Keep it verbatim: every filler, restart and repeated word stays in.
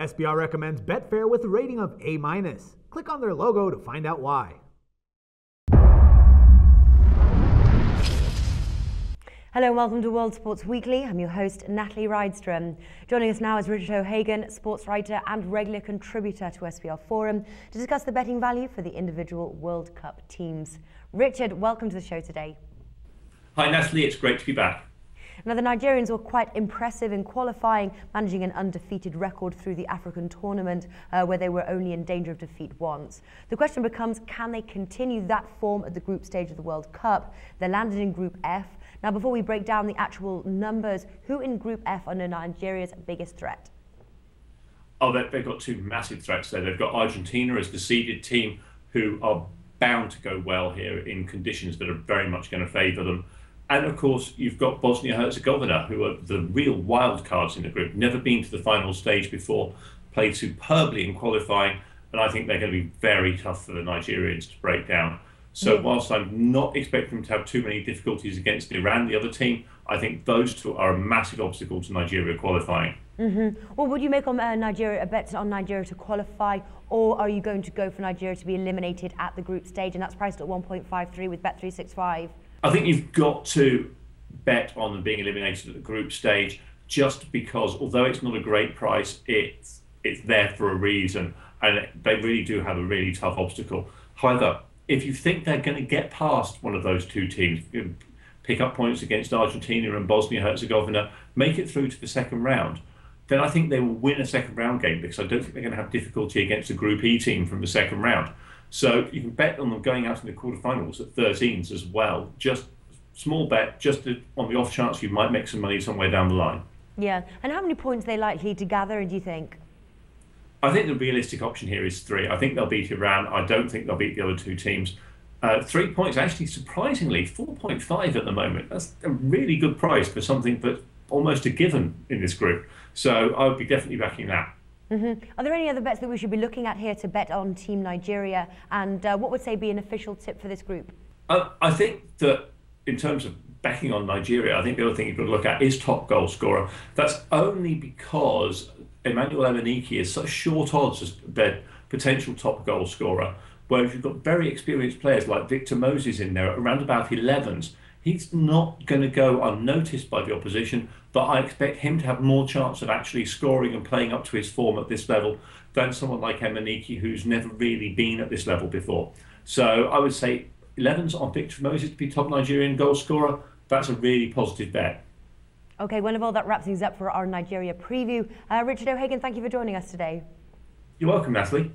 S B R recommends Betfair with a rating of A minus. Click on their logo to find out why. Hello and welcome to World Sports Weekly. I'm your host, Natalie Rydstrom. Joining us now is Richard O'Hagan, sports writer and regular contributor to S B R Forum, to discuss the betting value for the individual World Cup teams. Richard, welcome to the show today. Hi Natalie, it's great to be back. Now, the Nigerians were quite impressive in qualifying, managing an undefeated record through the African tournament, uh, where they were only in danger of defeat once. The question becomes, can they continue that form at the group stage of the World Cup? They landed in Group F. Now, before we break down the actual numbers, who in Group F are Nigeria's biggest threat? Oh, they've got two massive threats there. They've got Argentina as the seeded team, who are bound to go well here in conditions that are very much going to favour them. And of course, you've got Bosnia-Herzegovina, who are the real wild cards in the group, never been to the final stage before, played superbly in qualifying, and I think they're going to be very tough for the Nigerians to break down. So yeah. Whilst I'm not expecting them to have too many difficulties against Iran, the other team, I think those two are a massive obstacle to Nigeria qualifying. Mm-hmm. Well, would you make on uh, Nigeria a bet on Nigeria to qualify, or are you going to go for Nigeria to be eliminated at the group stage, and that's priced at one point five three with Bet three sixty-five? I think you've got to bet on them being eliminated at the group stage, just because although it's not a great price, it's, it's there for a reason, and they really do have a really tough obstacle. However, if you think they're going to get past one of those two teams, pick up points against Argentina and Bosnia-Herzegovina, make it through to the second round, then I think they will win a second round game, because I don't think they're going to have difficulty against a Group E team from the second round. So you can bet on them going out in the quarterfinals at thirteens as well. Just small bet, just on the off chance you might make some money somewhere down the line. Yeah, and how many points are they likely to gather, do you think? I think the realistic option here is three. I think they'll beat Iran. I don't think they'll beat the other two teams. Uh, three points, actually, surprisingly, four point five at the moment. That's a really good price for something that's almost a given in this group. So I would be definitely backing that. Mm-hmm. Are there any other bets that we should be looking at here to bet on Team Nigeria, and uh, what would say be an official tip for this group? Uh, I think that in terms of backing on Nigeria, I think the other thing you've got to look at is top goal scorer. That's only because Emmanuel Emenike is such short odds as their potential top goal scorer, whereas you've got very experienced players like Victor Moses in there at around about elevens. He's not going to go unnoticed by the opposition, but I expect him to have more chance of actually scoring and playing up to his form at this level than someone like Emenike, who's never really been at this level before. So I would say elevens on Victor Moses to be top Nigerian goal scorer. That's a really positive bet. Okay, well, of all that wraps things up for our Nigeria preview. Uh, Richard O'Hagan, thank you for joining us today. You're welcome, Natalie.